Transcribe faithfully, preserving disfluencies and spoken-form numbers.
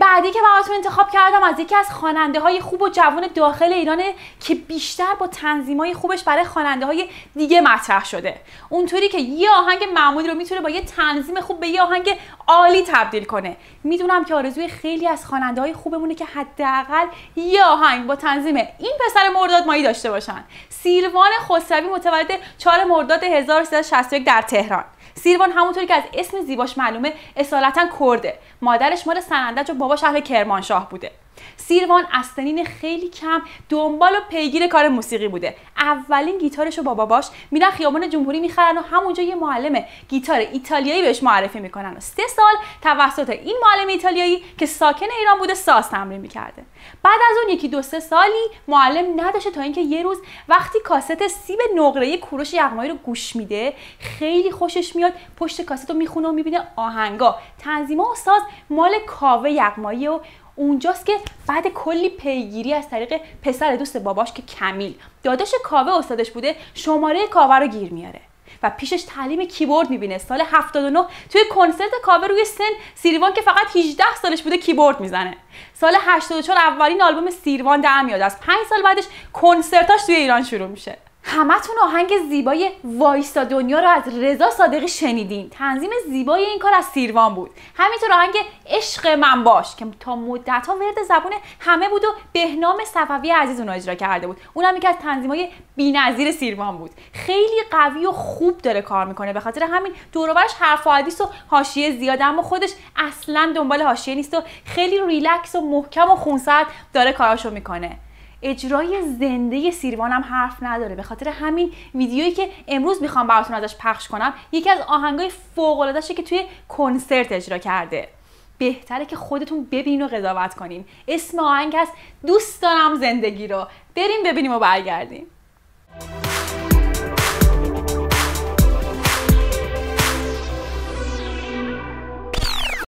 بعدی که براتون انتخاب کردم از یکی از خواننده های خوب و جوان داخل ایرانه که بیشتر با تنظیمای خوبش برای خواننده های دیگه مطرح شده. اونطوری که یه آهنگ معمولی رو میتونه با یه تنظیم خوب به یه آهنگ عالی تبدیل کنه. میدونم که آرزوی خیلی از خواننده های خوبمونه که حداقل یه آهنگ با تنظیم این پسر مرداد مایی داشته باشن. سیروان خسروی متولد چهارم مرداد هزار و سیصد و شصت و یک در تهران. سیروان همونطوری که از اسم زیباش معلومه اصالتا کرده. مادرش مال سنندج و باباش اهل کرمانشاه بوده. سیروان از سنین خیلی کم دنبال و پیگیر کار موسیقی بوده. اولین گیتارش رو با باباش میرن خیابان جمهوری میخرن و همونجا یه معلم گیتار ایتالیایی بهش معرفی میکنن و سه سال توسط این معلم ایتالیایی که ساکن ایران بوده ساز تمرین میکرده. بعد از اون یکی دو سه سالی معلم نداشته تا اینکه یه روز وقتی کاست سیب نقره‌ای کوروش یغمایی رو گوش میده خیلی خوشش میاد، پشت کاست رو میخونه و میبینه آهنگا تنظیما و ساز مال کاوه یغمایی و اونجاست که بعد کلی پیگیری از طریق پسر دوست باباش که کمیل داداش کاوه استادش بوده شماره کاوه رو گیر میاره و پیشش تعلیم کیبورد میبینه. سال هفتاد و نه توی کنسرت کاوه روی سن سیروان که فقط هجده سالش بوده کیبورد میزنه. سال هشتاد و چهار اولین آلبوم سیروان در میاد. از پنج سال بعدش کنسرتاش توی ایران شروع میشه. همتون آهنگ زیبای وایسا دنیا رو از رضا صادقی شنیدین. تنظیم زیبای این کار از سیروان بود. همینطور آهنگ عشق من باش که تا مدت ها ورد زبون همه بود و بهنام صفوی عزیز اونو اجرا کرده بود. اونم یکی از تنظیمای بی‌نظیر سیروان بود. خیلی قوی و خوب داره کار میکنه. به خاطر همین دور و برش حرف و حدیث و حاشیه زیاده، اما خودش اصلا دنبال حاشیه نیست و خیلی ریلکس و محکم و خونسرد داره کاراشو میکنه. اجرای زنده سیروان هم حرف نداره. به خاطر همین ویدیویی که امروز میخوام براتون ازش پخش کنم یکی از آهنگای فوق‌العاده‌شه که توی کنسرت اجرا کرده. بهتره که خودتون ببینین و قضاوت کنین. اسم آهنگ هست دوست دارم زندگی رو. بریم ببینیم و برگردیم.